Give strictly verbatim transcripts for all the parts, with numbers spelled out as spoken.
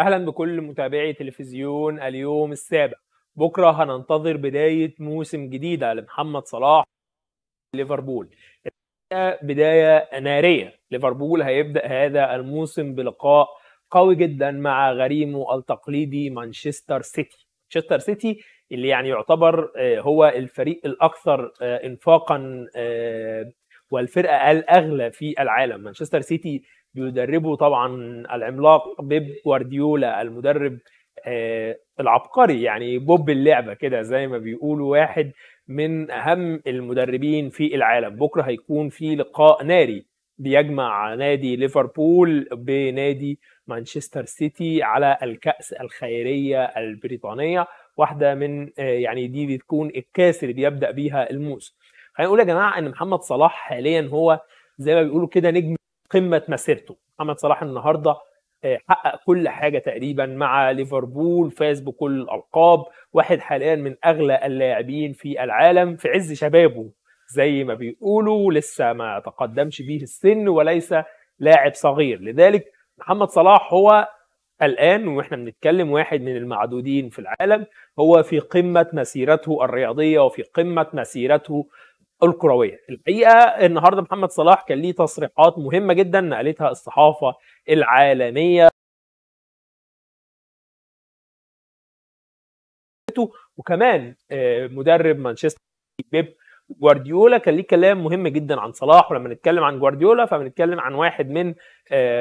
اهلا بكل متابعي تلفزيون اليوم السابع. بكره هننتظر بدايه موسم جديده لمحمد صلاح ليفربول، بدايه ناريه. ليفربول هيبدا هذا الموسم بلقاء قوي جدا مع غريمه التقليدي مانشستر سيتي. مانشستر سيتي اللي يعني يعتبر هو الفريق الاكثر انفاقا والفرقه الاغلى في العالم. مانشستر سيتي بيدربه طبعا العملاق بيب جوارديولا، المدرب آه العبقري، يعني بوب اللعبه كده زي ما بيقولوا، واحد من اهم المدربين في العالم. بكره هيكون في لقاء ناري بيجمع نادي ليفربول بنادي مانشستر سيتي على الكأس الخيريه البريطانيه، واحده من آه يعني دي بتكون الكاس اللي بيبدأ بيها الموسم. هنقول يا جماعه ان محمد صلاح حاليا هو زي ما بيقولوا كده نجم قمة مسيرته. محمد صلاح النهارده حقق كل حاجة تقريبا مع ليفربول، فاز بكل الألقاب، واحد حاليا من أغلى اللاعبين في العالم في عز شبابه زي ما بيقولوا، لسه ما تقدمش بيه السن وليس لاعب صغير. لذلك محمد صلاح هو الآن واحنا بنتكلم واحد من المعدودين في العالم، هو في قمة مسيرته الرياضية وفي قمة مسيرته الكرويه. الحقيقه النهارده محمد صلاح كان ليه تصريحات مهمه جدا نقلتها الصحافه العالميه، وكمان مدرب مانشستر بيب جوارديولا كان ليه كلام مهم جدا عن صلاح. ولما نتكلم عن جوارديولا فبنتكلم عن واحد من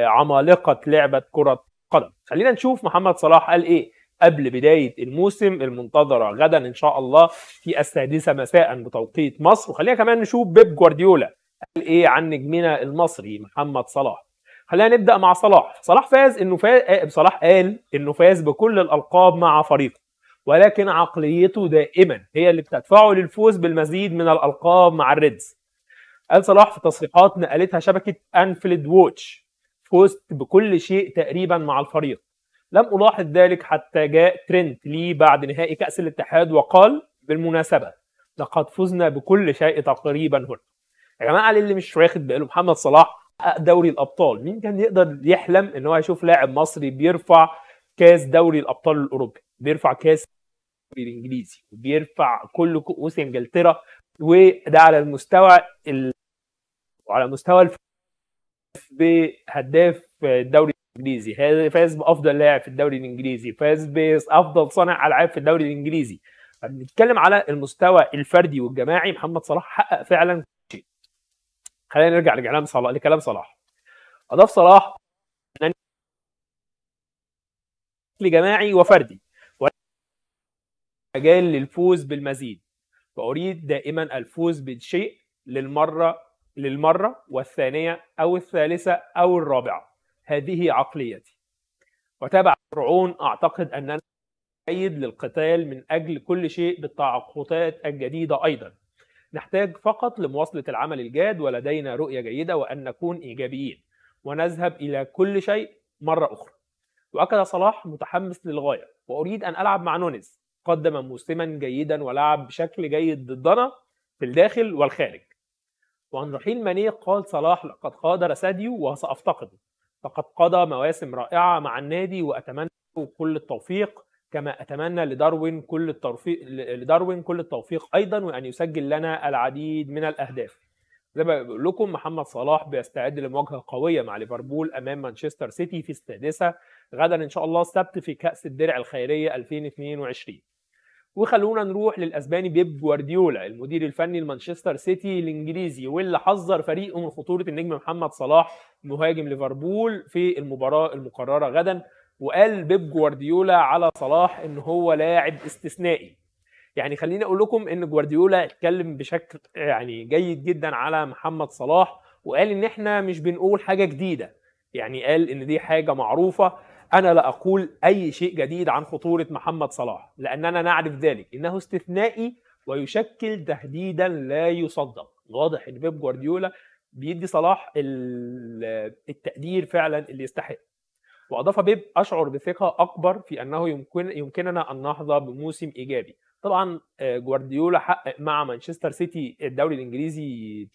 عمالقه لعبه كره القدم. خلينا نشوف محمد صلاح قال ايه قبل بداية الموسم المنتظرة غدا إن شاء الله في السادسة مساء بتوقيت مصر. وخلينا كمان نشوف بيب جوارديولا قال إيه عن نجمنا المصري محمد صلاح. خلينا نبدأ مع صلاح. صلاح فاز إنه فاز صلاح قال إنه فاز بكل الألقاب مع فريقه، ولكن عقليته دائما هي اللي بتدفعه للفوز بالمزيد من الألقاب مع الريدز. قال صلاح في تصريحات نقلتها شبكة أنفلد ووتش: فزت بكل شيء تقريبا مع الفريق، لم ألاحظ ذلك حتى جاء ترينت لي بعد نهائي كأس الاتحاد وقال: بالمناسبة لقد فزنا بكل شيء تقريبا هنا. يا جماعة اللي مش واخد باله محمد صلاح حقق دوري الأبطال، مين كان يقدر يحلم إن هو يشوف لاعب مصري بيرفع كأس دوري الأبطال الأوروبي، بيرفع كأس الدوري الإنجليزي، وبيرفع كل كؤوس إنجلترا، وده على المستوى ال... وعلى مستوى الف... بهداف الدوري الانجليزي، فاز بافضل لاعب في الدوري الانجليزي، فاز بافضل صانع العاب في الدوري الانجليزي. بنتكلم على المستوى الفردي والجماعي، محمد صلاح حقق فعلا كل شيء. خلينا نرجع لكلام صلاح لكلام صلاح. اضاف صلاح بشكل جماعي وفردي مجال للفوز بالمزيد، واريد دائما الفوز بشيء للمره للمره والثانيه او الثالثه او الرابعه. هذه عقليتي. وتابع فرعون: أعتقد أننا جيد للقتال من أجل كل شيء بالتعاقدات الجديدة أيضا. نحتاج فقط لمواصلة العمل الجاد، ولدينا رؤية جيدة وأن نكون إيجابيين ونذهب إلى كل شيء مرة أخرى. وأكد صلاح متحمس للغاية: وأريد أن ألعب مع نونيز. قدم موسما جيدا ولعب بشكل جيد ضدنا في الداخل والخارج. وعن رحيل ماني قال صلاح: لقد غادر ساديو وسأفتقده. لقد قضى مواسم رائعة مع النادي وأتمنى له كل التوفيق، كما أتمنى لداروين كل التوفيق لداروين كل التوفيق أيضا، وأن يسجل لنا العديد من الأهداف. زي ما بقول لكم محمد صلاح بيستعد لمواجهة قوية مع ليفربول أمام مانشستر سيتي في السادسة غدا إن شاء الله السبت في كأس الدرع الخيرية ألفين واثنين وعشرين. وخلونا نروح للأسباني بيب جوارديولا المدير الفني لمانشستر سيتي الإنجليزي، واللي حذر فريقه من خطورة النجم محمد صلاح مهاجم ليفربول في المباراة المقررة غدا. وقال بيب جوارديولا على صلاح إن هو لاعب استثنائي. يعني خليني أقول لكم إن جوارديولا اتكلم بشكل يعني جيد جدا على محمد صلاح، وقال إن إحنا مش بنقول حاجة جديدة، يعني قال إن دي حاجة معروفة. أنا لا أقول أي شيء جديد عن خطورة محمد صلاح، لأننا نعرف ذلك، إنه استثنائي ويشكل تهديدا لا يصدق. واضح إن بيب جوارديولا بيدي صلاح التقدير فعلا اللي يستحق. وأضاف بيب: أشعر بثقة أكبر في أنه يمكن يمكننا أن نحظى بموسم إيجابي. طبعا جوارديولا حقق مع مانشستر سيتي الدوري الإنجليزي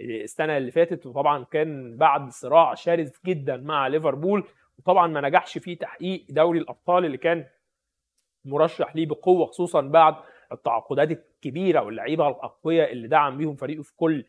السنه اللي فاتت، وطبعا كان بعد صراع شرس جدا مع ليفربول، وطبعا ما نجحش فيه تحقيق دوري الابطال اللي كان مرشح ليه بقوه، خصوصا بعد التعاقدات الكبيره واللعيبه الاقوياء اللي دعم بيهم فريقه في كل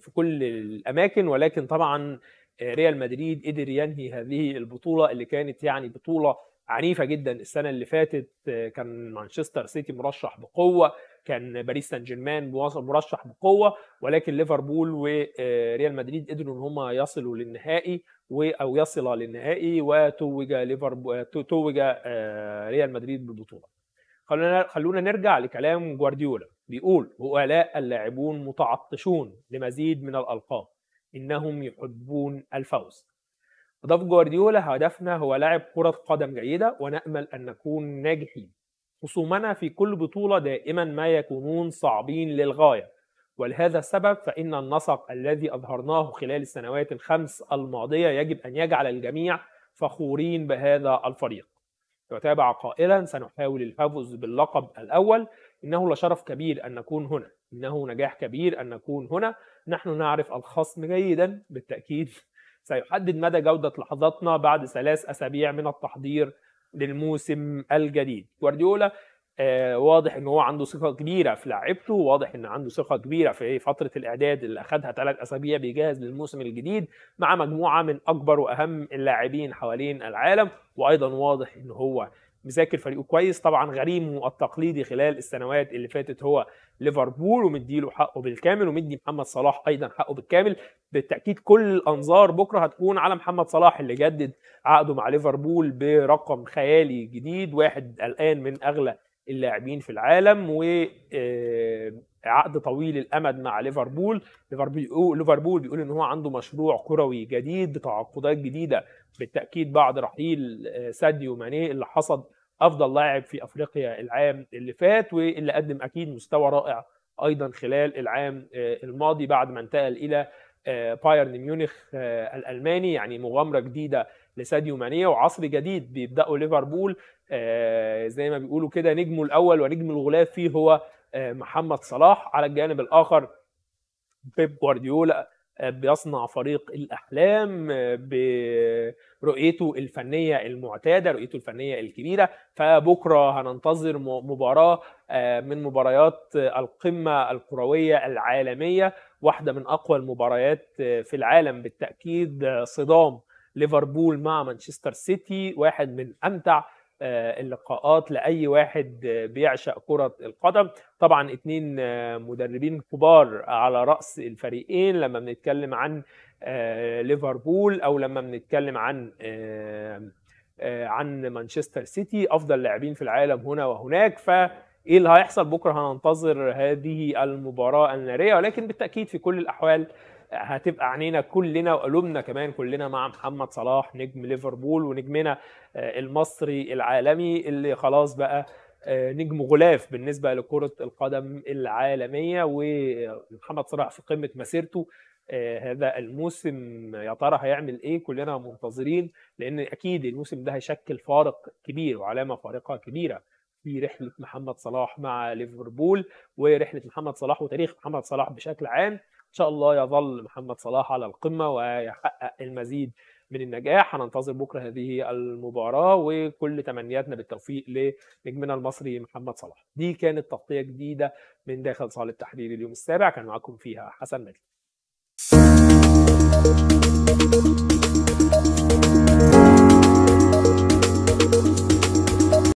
في كل الاماكن. ولكن طبعا ريال مدريد قدر ينهي هذه البطوله اللي كانت يعني بطوله عنيفه جدا. السنه اللي فاتت كان مانشستر سيتي مرشح بقوه، كان باريس سان جيرمان مرشح بقوه، ولكن ليفربول وريال مدريد قدروا ان هم يصلوا للنهائي او يصلا للنهائي، وتوج ليفربول توج ريال مدريد بالبطوله. خلونا خلونا نرجع لكلام جوارديولا، بيقول: بؤلاء اللاعبون متعطشون لمزيد من الألقاب، إنهم يحبون الفوز. أضاف جوارديولا: هدفنا هو لعب كرة قدم جيدة، ونأمل أن نكون ناجحين. خصومنا في كل بطولة دائما ما يكونون صعبين للغاية، ولهذا السبب فإن النسق الذي أظهرناه خلال السنوات الخمس الماضية يجب أن يجعل الجميع فخورين بهذا الفريق. يتابع قائلا: سنحاول الفوز باللقب الأول، إنه لشرف كبير أن نكون هنا، إنه نجاح كبير أن نكون هنا، نحن نعرف الخصم جيدا، بالتأكيد سيحدد مدى جودة لحظاتنا بعد ثلاث أسابيع من التحضير للموسم الجديد. جوارديولا آه واضح أنه عنده ثقة كبيرة في لاعبته، واضح أنه عنده ثقة كبيرة في فترة الإعداد اللي أخذها ثلاث أسابيع بيجهز للموسم الجديد مع مجموعة من أكبر وأهم اللاعبين حوالين العالم، وأيضا واضح أنه هو مذاكر فريقه كويس. طبعا غريمه التقليدي خلال السنوات اللي فاتت هو ليفربول، ومديله حقه بالكامل، ومدي محمد صلاح ايضا حقه بالكامل. بالتاكيد كل الانظار بكره هتكون على محمد صلاح اللي جدد عقده مع ليفربول برقم خيالي جديد، واحد الان من اغلى اللاعبين في العالم، وعقد طويل الامد مع ليفربول. ليفربول بيقول ان هو عنده مشروع كروي جديد بتعاقدات جديده، بالتاكيد بعد رحيل ساديو ماني اللي حصد افضل لاعب في افريقيا العام اللي فات، واللي قدم اكيد مستوى رائع ايضا خلال العام الماضي بعد ما انتقل الى بايرن ميونخ الالماني. يعني مغامره جديده لساديو ماني وعصر جديد بيبداوا ليفربول، زي ما بيقولوا كده نجمه الاول ونجم الغلاف فيه هو محمد صلاح. على الجانب الاخر بيب جوارديولا بيصنع فريق الأحلام برؤيته الفنية المعتادة، رؤيته الفنية الكبيرة. فبكرة هننتظر مباراة من مباريات القمة الكروية العالمية، واحدة من أقوى المباريات في العالم بالتأكيد، صدام ليفربول مع مانشستر سيتي، واحد من أمتع اللقاءات لأي واحد بيعشق كرة القدم. طبعا اتنين مدربين كبار على رأس الفريقين لما بنتكلم عن ليفربول أو لما بنتكلم عن عن مانشستر سيتي، أفضل لاعبين في العالم هنا وهناك. فإيه اللي هيحصل بكرة؟ هننتظر هذه المباراة النارية، ولكن بالتأكيد في كل الأحوال هتبقى عينينا كلنا وقلوبنا كمان كلنا مع محمد صلاح، نجم ليفربول ونجمنا المصري العالمي اللي خلاص بقى نجم غلاف بالنسبة لكرة القدم العالمية. ومحمد صلاح في قمة مسيرته هذا الموسم، يا ترى هيعمل ايه؟ كلنا منتظرين، لان اكيد الموسم ده هيشكل فارق كبير وعلامة فارقة كبيرة في رحلة محمد صلاح مع ليفربول، ورحلة محمد صلاح وتاريخ محمد صلاح بشكل عام. إن شاء الله يظل محمد صلاح على القمة ويحقق المزيد من النجاح. هننتظر بكرة هذه المباراة، وكل تمنياتنا بالتوفيق لنجمنا المصري محمد صلاح. دي كانت تغطية جديدة من داخل صالة التحرير اليوم السابع، كان معكم فيها حسن مجدي.